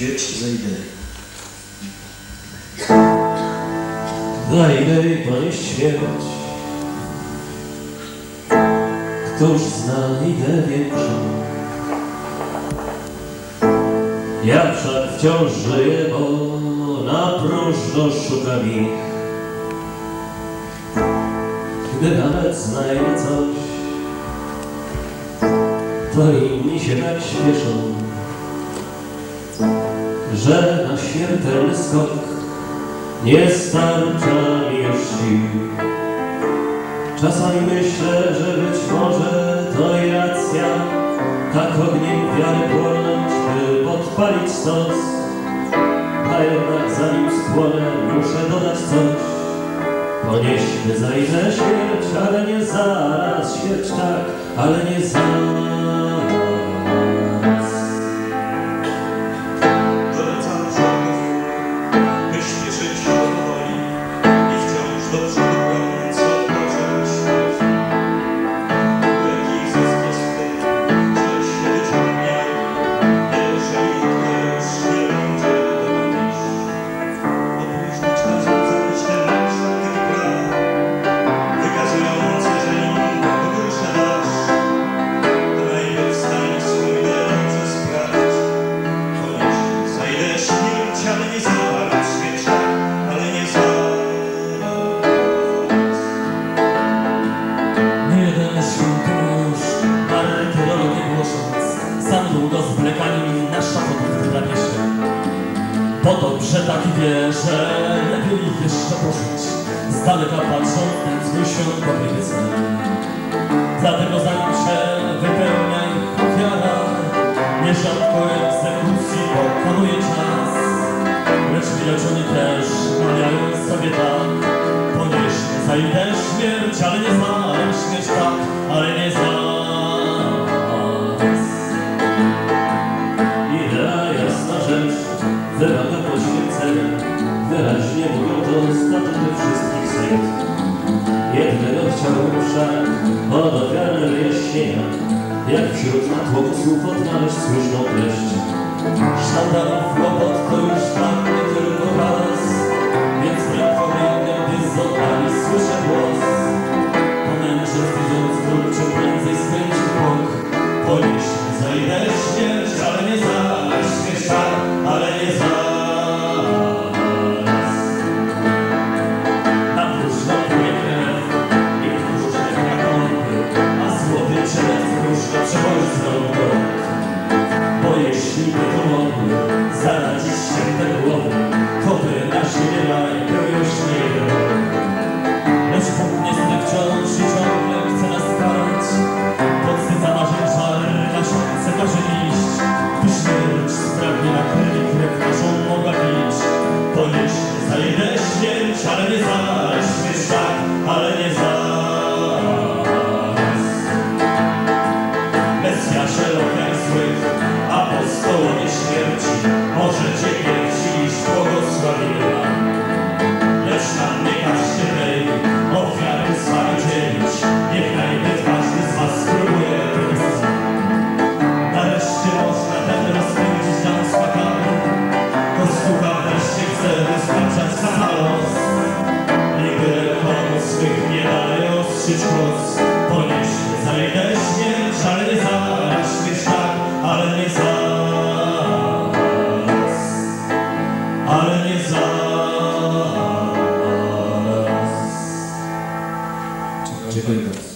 Śmierć za idee. Dla idei, Panie, śmierć. Któż zna ideę większą? Ja wszak wciąż żyję, bo na próżno szukam ich. Gdy nawet znajdę coś, to inni się tak śmieszą, że na śmiertelny skok nie starcza mi już sił. Czasami myślę, że być może to i racja, tak ogniem wiary płonąć, by podpalić stos. A jednak zanim spłonę, muszę dodać coś. Ponieśmy za idee śmierć, ale nie zaraz, śmierć tak, ale nie zaraz. Zalecam żołnierz, by śpieszyć się powoli i wciąż do przodu płynąć, co możesz mieć. Wielki zysk jest w tym, że się wyciągnie, jeżeli też nie będzie donisz. Opóźnić każdą zamyślenie. Po to, że tak wie, że lepiej ich jeszcze pożyć. Z daleka patrząc, ten swój świat kobiety sny. Dlatego zanim się wypełnia ich ofiara, nie rzadko egzekucji pokonuje czas. Lecz widać oni też mawiają sobie tak. Ponieśli za idee śmierć, ale nie zaraz, śmierć tak, ale nie zaraz. Idea jasna rzecz wymaga poświęcenia, wyraźnie mówią to statuty wszystkich sekt. Jednego chciałem wszak od ofiary wyjaśnienia, jak wśród natłoku słów odnaleźć słuszną treść. Sztandarów kłopot to już tam nie tylko raz, więc brak pomienia, gdy z oddali słyszę głos. Pomęczę widząc wróg, czy prędzej skręcił bok. Policzmy za idee śmierć, ale nie zaś śmierć tak, ale nie zaś. Ale nie zaraz, śmierć tak, ale nie zaraz. Mesjasze ofiar złych, apostołowie nie śmierci, może cię wierci, iż błogosławiła. Lecz nam nie każcie tej ofiary z wami dzielić, niech najpierw każdy z was spróbuje próbować. Nareszcie można ten rozpędzić nam spakany, bo słucha wreszcie chce wystarczać za los. Nie dalej ostrzyć głos. Ponieśli za idee śmierć, ale nie zaraz, śmierć tak, ale nie zaraz, ale nie zaraz. Dziękuję bardzo.